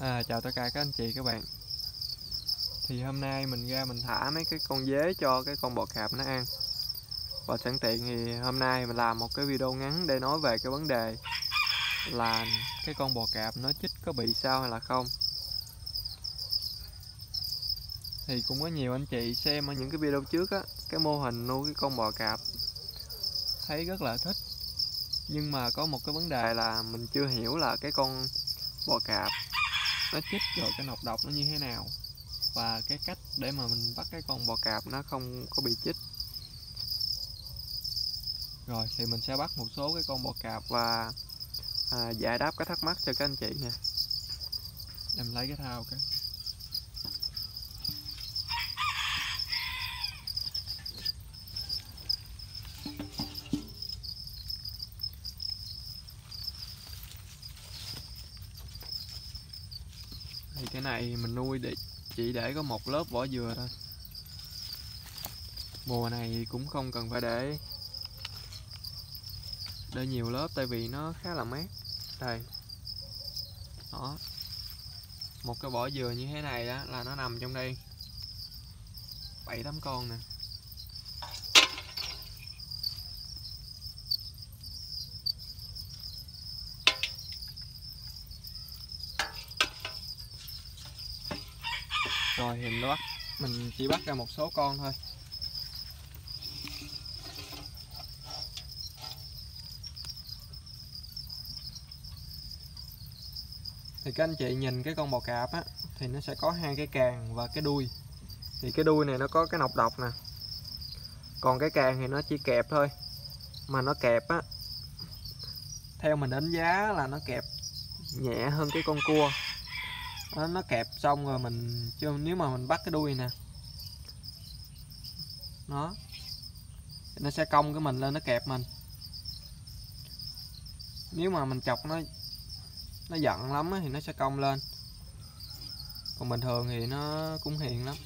Chào tất cả các anh chị các bạn. Thì hôm nay mình ra mình thả mấy cái con dế cho cái con bọ cạp nó ăn. Và sẵn tiện thì hôm nay mình làm một cái video ngắn để nói về cái vấn đề là cái con bọ cạp nó chích có bị sao hay là không. Thì cũng có nhiều anh chị xem ở những cái video trước á, cái mô hình nuôi cái con bọ cạp thấy rất là thích. Nhưng mà có một cái vấn đề là mình chưa hiểu là cái con bọ cạp nó chích rồi cái nọc độc nó như thế nào, và cái cách để mà mình bắt cái con bọ cạp nó không có bị chích. Rồi thì mình sẽ bắt một số cái con bọ cạp và giải đáp cái thắc mắc cho các anh chị nha. Em lấy cái thao cái. Thì cái này mình nuôi để chỉ để có một lớp vỏ dừa thôi. Mùa này cũng không cần phải để nhiều lớp, tại vì nó khá là mát. Đây. Đó. Một cái vỏ dừa như thế này đó là nó nằm trong đây 7-8 con nè. Rồi thì mình chỉ bắt ra một số con thôi. Thì các anh chị nhìn cái con bọ cạp á, thì nó sẽ có hai cái càng và cái đuôi. Thì cái đuôi này nó có cái nọc độc nè, còn cái càng thì nó chỉ kẹp thôi. Mà nó kẹp á, theo mình đánh giá là nó kẹp nhẹ hơn cái con cua. Nó kẹp xong rồi mình nếu mà mình bắt cái đuôi nè, nó sẽ cong cái mình lên, nó kẹp mình. Nếu mà mình chọc nó giận lắm thì nó sẽ cong lên, còn bình thường thì nó cũng hiền lắm.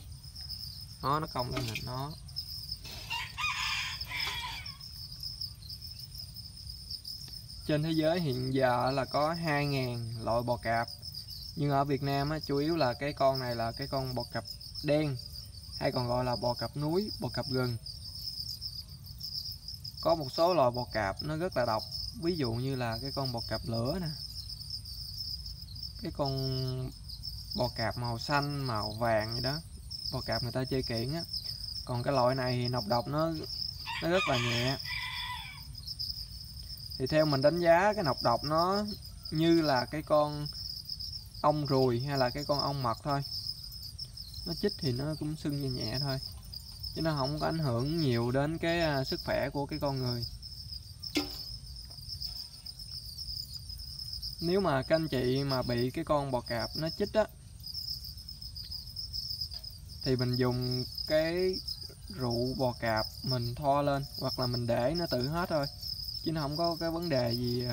Nó cong lên nè, nó trên thế giới hiện giờ là có 2.000 loại bọ cạp. Nhưng ở Việt Nam á, chủ yếu là cái con này là cái con bọ cạp đen, hay còn gọi là bọ cạp núi, bọ cạp rừng. Có một số loài bọ cạp nó rất là độc, ví dụ như là cái con bọ cạp lửa nè, cái con bọ cạp màu xanh, màu vàng gì đó, bọ cạp người ta chơi kiển á. Còn cái loại này thì nọc độc nó rất là nhẹ. Thì theo mình đánh giá cái nọc độc nó như là cái con ong ruồi hay là cái con ong mật thôi. Nó chích thì nó cũng sưng nhẹ nhẹ thôi, chứ nó không có ảnh hưởng nhiều đến cái sức khỏe của cái con người. Nếu mà các anh chị mà bị cái con bọ cạp nó chích á, thì mình dùng cái rượu bọ cạp mình thoa lên, hoặc là mình để nó tự hết thôi, chứ nó không có cái vấn đề gì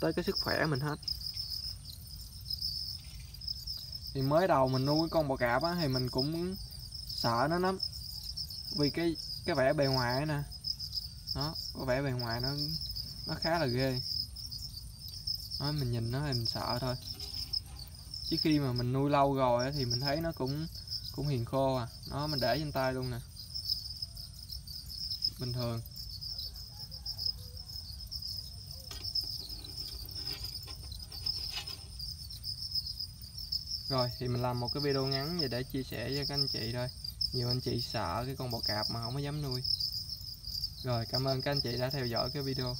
tới cái sức khỏe mình hết. Thì mới đầu mình nuôi con bọ cạp á, thì mình cũng sợ nó lắm, vì cái vẻ bề ngoài nè, cái vẻ bề ngoài nó khá là ghê. Mình nhìn nó thì mình sợ thôi, chứ khi mà mình nuôi lâu rồi á, thì mình thấy nó cũng hiền khô à. Mình để trên tay luôn nè, bình thường. Rồi thì mình làm một cái video ngắn về để chia sẻ cho các anh chị thôi. Nhiều anh chị sợ cái con bọ cạp mà không có dám nuôi. Rồi, cảm ơn các anh chị đã theo dõi cái video.